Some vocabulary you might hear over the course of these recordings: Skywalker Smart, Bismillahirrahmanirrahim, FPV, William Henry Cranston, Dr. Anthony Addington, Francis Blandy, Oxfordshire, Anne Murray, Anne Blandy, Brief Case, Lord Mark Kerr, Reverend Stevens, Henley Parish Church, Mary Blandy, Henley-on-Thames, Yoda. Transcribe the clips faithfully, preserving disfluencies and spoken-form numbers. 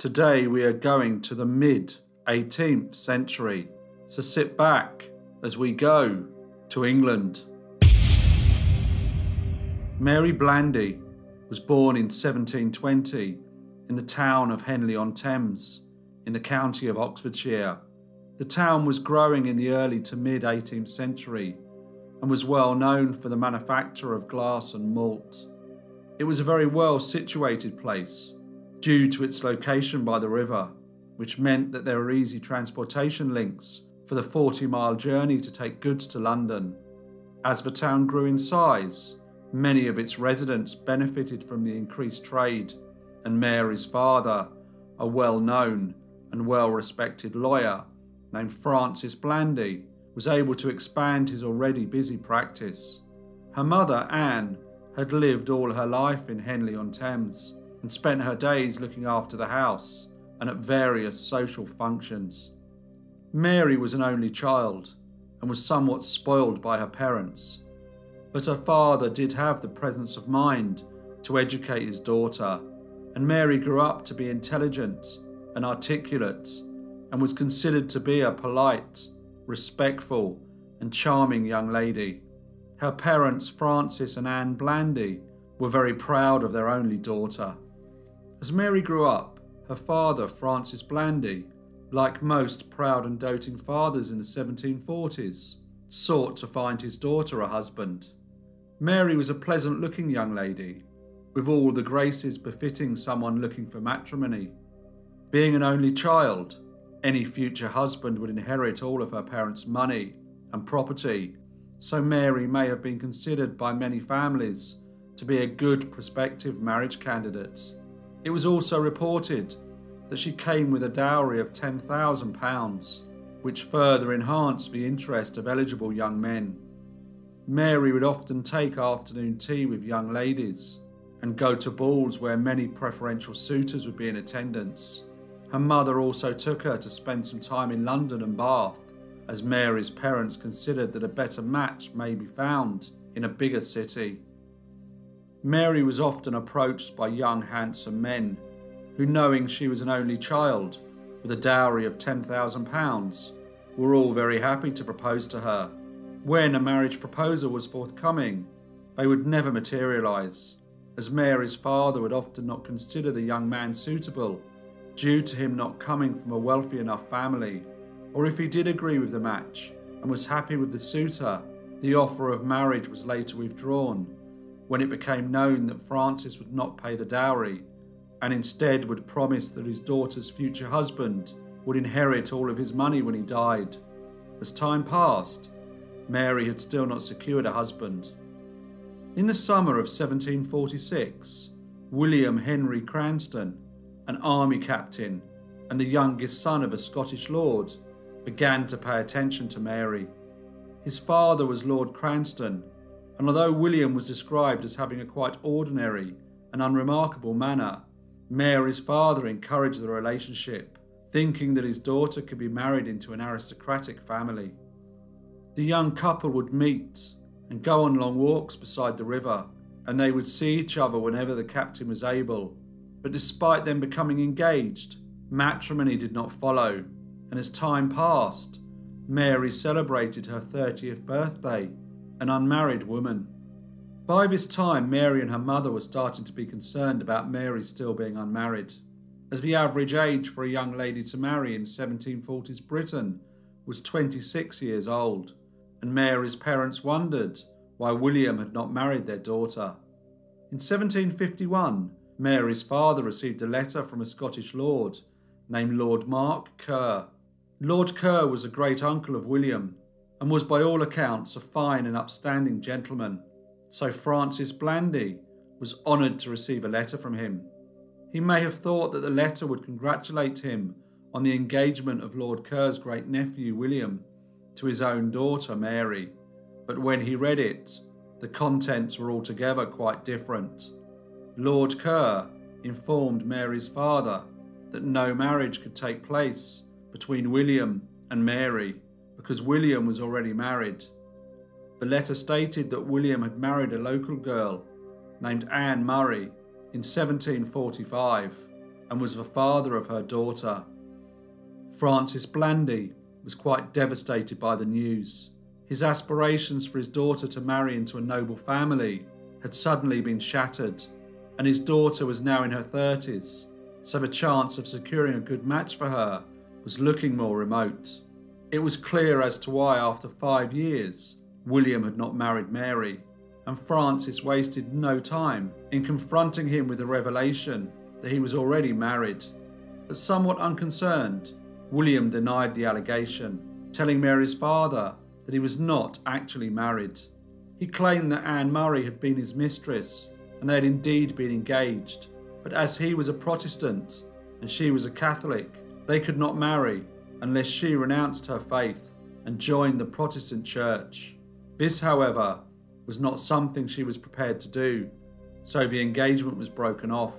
Today we are going to the mid eighteenth century, so sit back as we go to England. Mary Blandy was born in seventeen twenty in the town of Henley-on-Thames in the county of Oxfordshire. The town was growing in the early to mid eighteenth century and was well known for the manufacture of glass and malt. It was a very well situated place due to its location by the river, which meant that there were easy transportation links for the forty mile journey to take goods to London. As the town grew in size, many of its residents benefited from the increased trade, and Mary's father, a well-known and well-respected lawyer named Francis Blandy, was able to expand his already busy practice. Her mother, Anne, had lived all her life in Henley-on-Thames and spent her days looking after the house and at various social functions. Mary was an only child and was somewhat spoiled by her parents, but her father did have the presence of mind to educate his daughter, and Mary grew up to be intelligent and articulate and was considered to be a polite, respectful and charming young lady. Her parents, Francis and Anne Blandy, were very proud of their only daughter. As Mary grew up, her father, Francis Blandy, like most proud and doting fathers in the seventeen forties, sought to find his daughter a husband. Mary was a pleasant-looking young lady, with all the graces befitting someone looking for matrimony. Being an only child, any future husband would inherit all of her parents' money and property, so Mary may have been considered by many families to be a good prospective marriage candidate. It was also reported that she came with a dowry of ten thousand pounds, which further enhanced the interest of eligible young men. Mary would often take afternoon tea with young ladies and go to balls where many preferential suitors would be in attendance. Her mother also took her to spend some time in London and Bath, as Mary's parents considered that a better match may be found in a bigger city. Mary was often approached by young, handsome men who, knowing she was an only child with a dowry of ten thousand pounds, were all very happy to propose to her. When a marriage proposal was forthcoming, they would never materialise, as Mary's father would often not consider the young man suitable due to him not coming from a wealthy enough family, or if he did agree with the match and was happy with the suitor, the offer of marriage was later withdrawn when it became known that Francis would not pay the dowry and instead would promise that his daughter's future husband would inherit all of his money when he died. As time passed, Mary had still not secured a husband. In the summer of seventeen forty-six, William Henry Cranston, an army captain and the youngest son of a Scottish lord, began to pay attention to Mary. His father was Lord Cranston, and although William was described as having a quite ordinary and unremarkable manner, Mary's father encouraged the relationship, thinking that his daughter could be married into an aristocratic family. The young couple would meet and go on long walks beside the river, and they would see each other whenever the captain was able. But despite them becoming engaged, matrimony did not follow, and as time passed, Mary celebrated her thirtieth birthday, an unmarried woman. By this time, Mary and her mother were starting to be concerned about Mary still being unmarried, as the average age for a young lady to marry in seventeen forties Britain was twenty-six years old, and Mary's parents wondered why William had not married their daughter. In seventeen fifty-one, Mary's father received a letter from a Scottish lord named Lord Mark Kerr. Lord Kerr was a great-uncle of William and was by all accounts a fine and upstanding gentleman, so Francis Blandy was honoured to receive a letter from him. He may have thought that the letter would congratulate him on the engagement of Lord Kerr's great-nephew William to his own daughter Mary, but when he read it, the contents were altogether quite different. Lord Kerr informed Mary's father that no marriage could take place between William and Mary because William was already married. The letter stated that William had married a local girl named Anne Murray in seventeen forty-five, and was the father of her daughter. Francis Blandy was quite devastated by the news. His aspirations for his daughter to marry into a noble family had suddenly been shattered, and his daughter was now in her thirties, so the chance of securing a good match for her was looking more remote. It was clear as to why, after five years, William had not married Mary, and Francis wasted no time in confronting him with the revelation that he was already married. But somewhat unconcerned, William denied the allegation, telling Mary's father that he was not actually married. He claimed that Anne Murray had been his mistress, and they had indeed been engaged, but as he was a Protestant and she was a Catholic, they could not marry unless she renounced her faith and joined the Protestant Church. This, however, was not something she was prepared to do, so the engagement was broken off.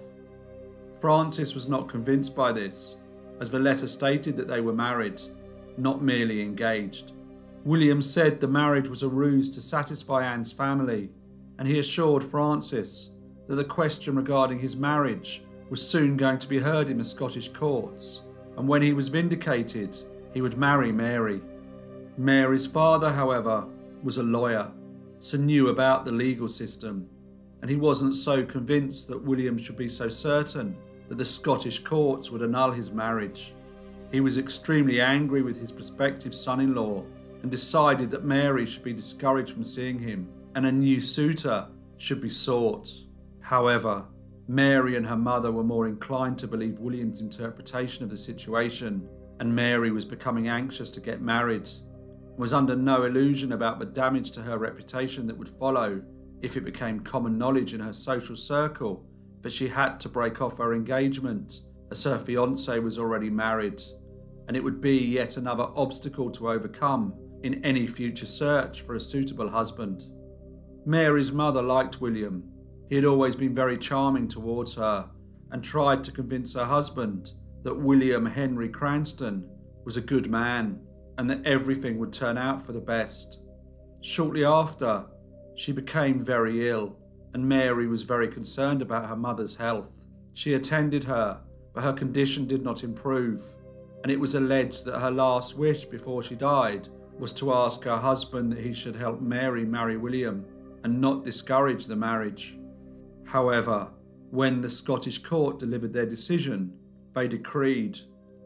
Francis was not convinced by this, as the letter stated that they were married, not merely engaged. William said the marriage was a ruse to satisfy Anne's family, and he assured Francis that the question regarding his marriage was soon going to be heard in the Scottish courts, and when he was vindicated, he would marry Mary. Mary's father, however, was a lawyer, so knew about the legal system, and he wasn't so convinced that William should be so certain that the Scottish courts would annul his marriage. He was extremely angry with his prospective son-in-law and decided that Mary should be discouraged from seeing him, and a new suitor should be sought. However, Mary and her mother were more inclined to believe William's interpretation of the situation, and Mary was becoming anxious to get married, and was under no illusion about the damage to her reputation that would follow if it became common knowledge in her social circle that she had to break off her engagement, as her fiancé was already married, and it would be yet another obstacle to overcome in any future search for a suitable husband. Mary's mother liked William. He had always been very charming towards her, and tried to convince her husband that William Henry Cranston was a good man and that everything would turn out for the best. Shortly after, she became very ill, and Mary was very concerned about her mother's health. She attended her, but her condition did not improve, and it was alleged that her last wish before she died was to ask her husband that he should help Mary marry William and not discourage the marriage. However, when the Scottish court delivered their decision, they decreed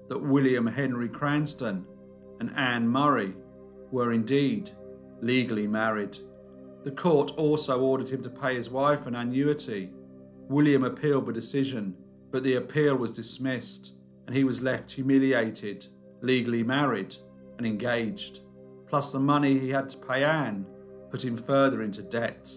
that William Henry Cranston and Anne Murray were indeed legally married. The court also ordered him to pay his wife an annuity. William appealed the decision, but the appeal was dismissed, and he was left humiliated, legally married and engaged, plus the money he had to pay Anne put him further into debt.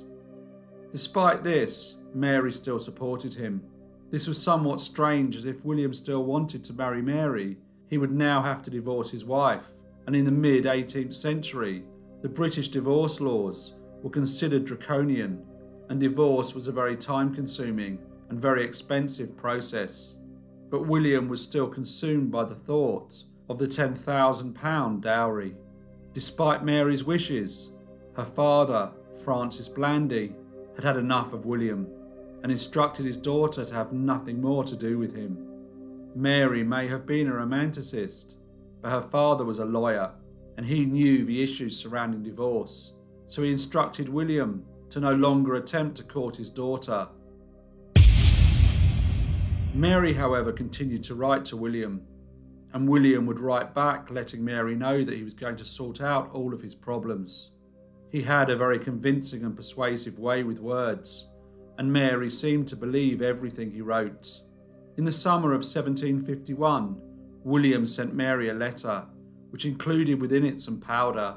Despite this, Mary still supported him. This was somewhat strange, as if William still wanted to marry Mary, he would now have to divorce his wife, and in the mid eighteenth century, the British divorce laws were considered draconian, and divorce was a very time-consuming and very expensive process. But William was still consumed by the thought of the ten thousand pound dowry. Despite Mary's wishes, her father, Francis Blandy, had had enough of William and instructed his daughter to have nothing more to do with him. Mary may have been a romanticist, but her father was a lawyer and he knew the issues surrounding divorce, so he instructed William to no longer attempt to court his daughter. Mary, however, continued to write to William, and William would write back letting Mary know that he was going to sort out all of his problems. He had a very convincing and persuasive way with words, and Mary seemed to believe everything he wrote. In the summer of seventeen fifty-one, William sent Mary a letter, which included within it some powder.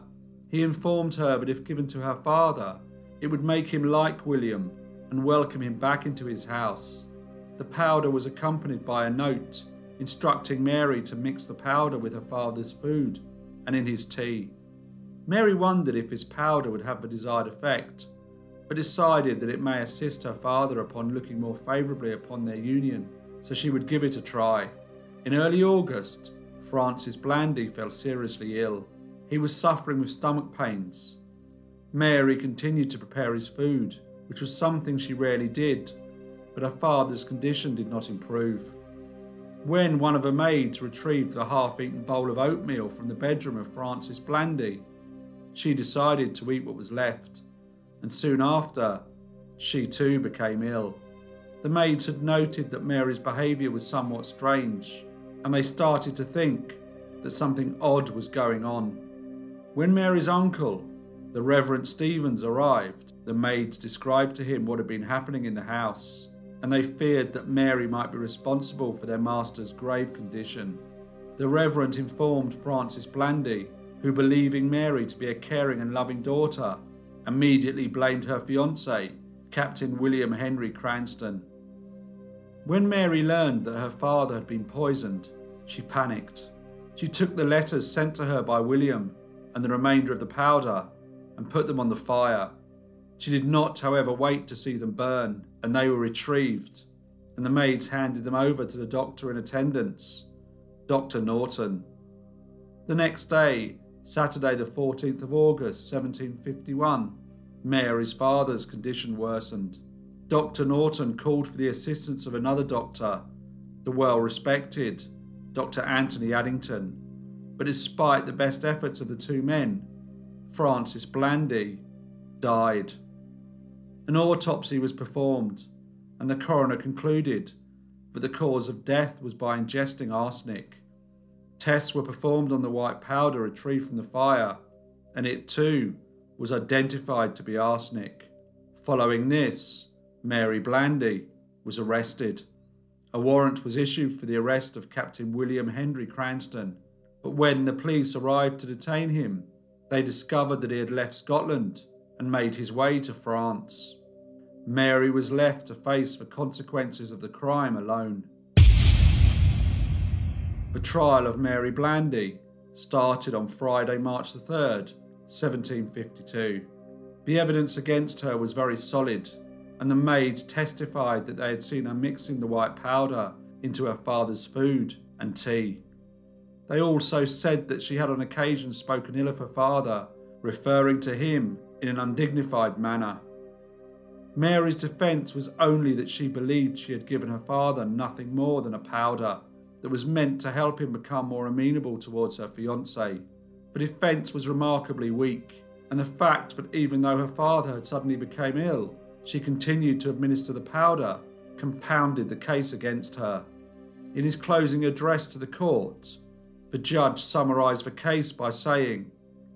He informed her that if given to her father, it would make him like William and welcome him back into his house. The powder was accompanied by a note instructing Mary to mix the powder with her father's food and in his tea. Mary wondered if this powder would have the desired effect, but decided that it may assist her father upon looking more favourably upon their union, so she would give it a try. In early August, Francis Blandy fell seriously ill. He was suffering with stomach pains. Mary continued to prepare his food, which was something she rarely did, but her father's condition did not improve. when one of her maids retrieved a half-eaten bowl of oatmeal from the bedroom of Francis Blandy. She decided to eat what was left, and soon after, she too became ill. The maids had noted that Mary's behaviour was somewhat strange, and they started to think that something odd was going on. When Mary's uncle, the Reverend Stevens, arrived, the maids described to him what had been happening in the house, and they feared that Mary might be responsible for their master's grave condition. The Reverend informed Francis Blandy, who, believing Mary to be a caring and loving daughter, immediately blamed her fiancé, Captain William Henry Cranston. When Mary learned that her father had been poisoned, she panicked. She took the letters sent to her by William and the remainder of the powder and put them on the fire. She did not, however, wait to see them burn, and they were retrieved, and the maids handed them over to the doctor in attendance, Doctor Norton. The next day, Saturday the fourteenth of August, seventeen fifty-one, Mary's father's condition worsened. Doctor Norton called for the assistance of another doctor, the well-respected Doctor Anthony Addington, but despite the best efforts of the two men, Francis Blandy died. An autopsy was performed, and the coroner concluded that the cause of death was by ingesting arsenic. Tests were performed on the white powder retrieved from the fire, and it too was identified to be arsenic. Following this, Mary Blandy was arrested. A warrant was issued for the arrest of Captain William Henry Cranston, but when the police arrived to detain him, they discovered that he had left Scotland and made his way to France. Mary was left to face the consequences of the crime alone. The trial of Mary Blandy started on Friday, March the third, seventeen fifty-two. The evidence against her was very solid, and the maids testified that they had seen her mixing the white powder into her father's food and tea. They also said that she had on occasion spoken ill of her father, referring to him in an undignified manner. Mary's defence was only that she believed she had given her father nothing more than a powder that was meant to help him become more amenable towards her fiancé. The defence was remarkably weak, and the fact that even though her father had suddenly become ill, she continued to administer the powder, compounded the case against her. In his closing address to the court, the judge summarised the case by saying,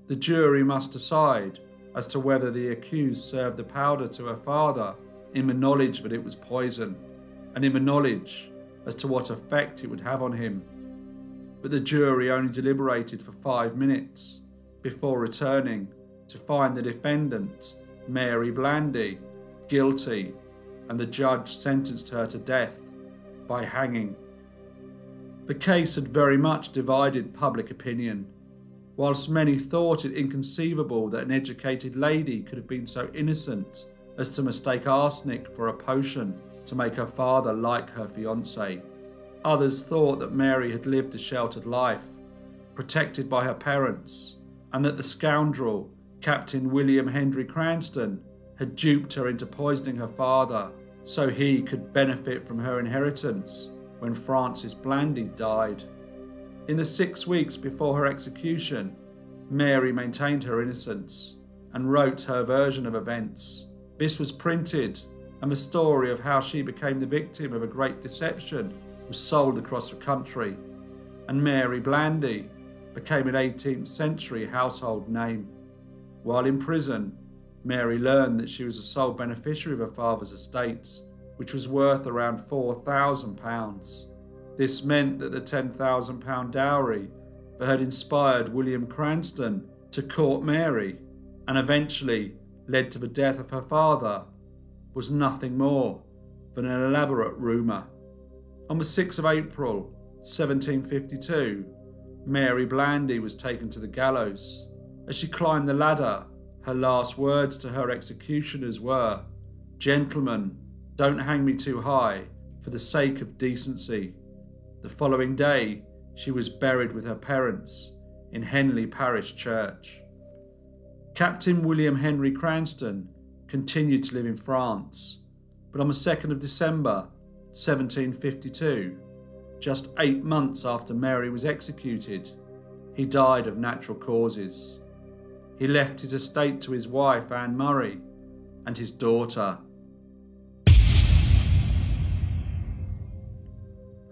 "The jury must decide as to whether the accused served the powder to her father in the knowledge that it was poison, and in the knowledge as to what effect it would have on him." But the jury only deliberated for five minutes before returning to find the defendant, Mary Blandy, guilty, and the judge sentenced her to death by hanging. The case had very much divided public opinion. Whilst many thought it inconceivable that an educated lady could have been so innocent as to mistake arsenic for a potion to make her father like her fiancé, others thought that Mary had lived a sheltered life, protected by her parents, and that the scoundrel, Captain William Henry Cranston, had duped her into poisoning her father so he could benefit from her inheritance when Francis Blandy died. In the six weeks before her execution, Mary maintained her innocence and wrote her version of events. This was printed, and the story of how she became the victim of a great deception was sold across the country, and Mary Blandy became an eighteenth century household name. While in prison, Mary learned that she was the sole beneficiary of her father's estates, which was worth around four thousand pounds. This meant that the ten thousand pound dowry that had inspired William Cranston to court Mary, and eventually led to the death of her father, was nothing more than an elaborate rumour. On the sixth of April, seventeen fifty-two, Mary Blandy was taken to the gallows. As she climbed the ladder, her last words to her executioners were, "Gentlemen, don't hang me too high, for the sake of decency." The following day, she was buried with her parents in Henley Parish Church. Captain William Henry Cranston continued to live in France, but on the second of December, seventeen fifty-two, just eight months after Mary was executed. He died of natural causes. He left his estate to his wife, Anne Murray, and his daughter.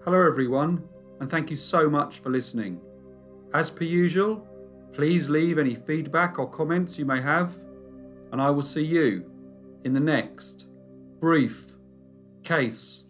Hello everyone, and thank you so much for listening. As per usual, please leave any feedback or comments you may have, and I will see you in the next brief case